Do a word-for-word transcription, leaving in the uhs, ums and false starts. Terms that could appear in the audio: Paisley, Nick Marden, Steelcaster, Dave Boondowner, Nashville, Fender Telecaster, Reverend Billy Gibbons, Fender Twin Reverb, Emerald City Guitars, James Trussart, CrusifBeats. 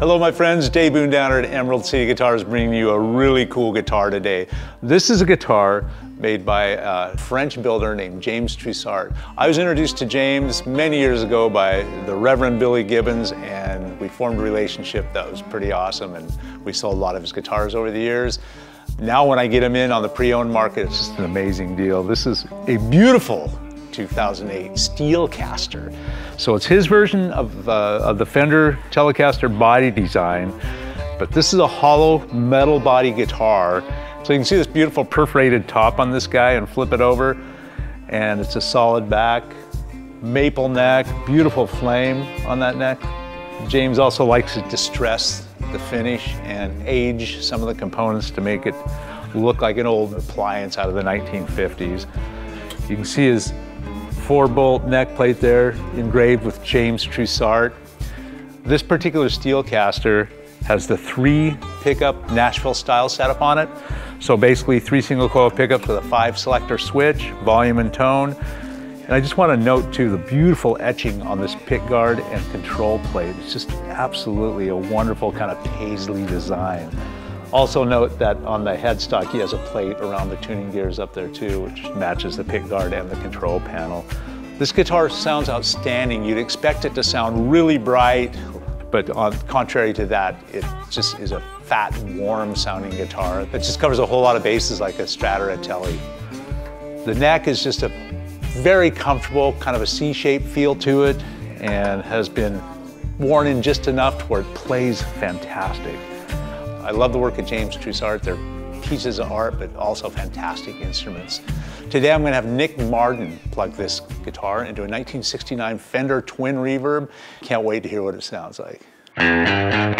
Hello my friends, Dave Boondowner at Emerald City Guitars bringing you a really cool guitar today. This is a guitar made by a French builder named James Trussart. I was introduced to James many years ago by the Reverend Billy Gibbons, and we formed a relationship that was pretty awesome, and we sold a lot of his guitars over the years. Now when I get him in on the pre-owned market, it's just an amazing deal. This is a beautiful two thousand eight Steelcaster. So it's his version of, uh, of the Fender Telecaster body design, but this is a hollow metal body guitar. So you can see this beautiful perforated top on this guy and flip it over, and it's a solid back, maple neck, beautiful flame on that neck. James also likes to distress the finish and age some of the components to make it look like an old appliance out of the nineteen fifties. You can see his four bolt neck plate there, engraved with James Trussart. This particular Steelcaster has the three pickup Nashville style setup on it. So basically three single coil pickups with a five selector switch, volume and tone. And I just want to note too, the beautiful etching on this pick guard and control plate. It's just absolutely a wonderful kind of Paisley design. Also note that on the headstock, he has a plate around the tuning gears up there too, which matches the pick guard and the control panel. This guitar sounds outstanding. You'd expect it to sound really bright, but on contrary to that, it just is a fat, warm sounding guitar that just covers a whole lot of bases like a Strat or a Tele. The neck is just a very comfortable, kind of a C-shaped feel to it, and has been worn in just enough to where it plays fantastic. I love the work of James Trussart. They're pieces of art, but also fantastic instruments. Today I'm going to have Nick Marden plug this guitar into a nineteen sixty-nine Fender Twin Reverb. Can't wait to hear what it sounds like.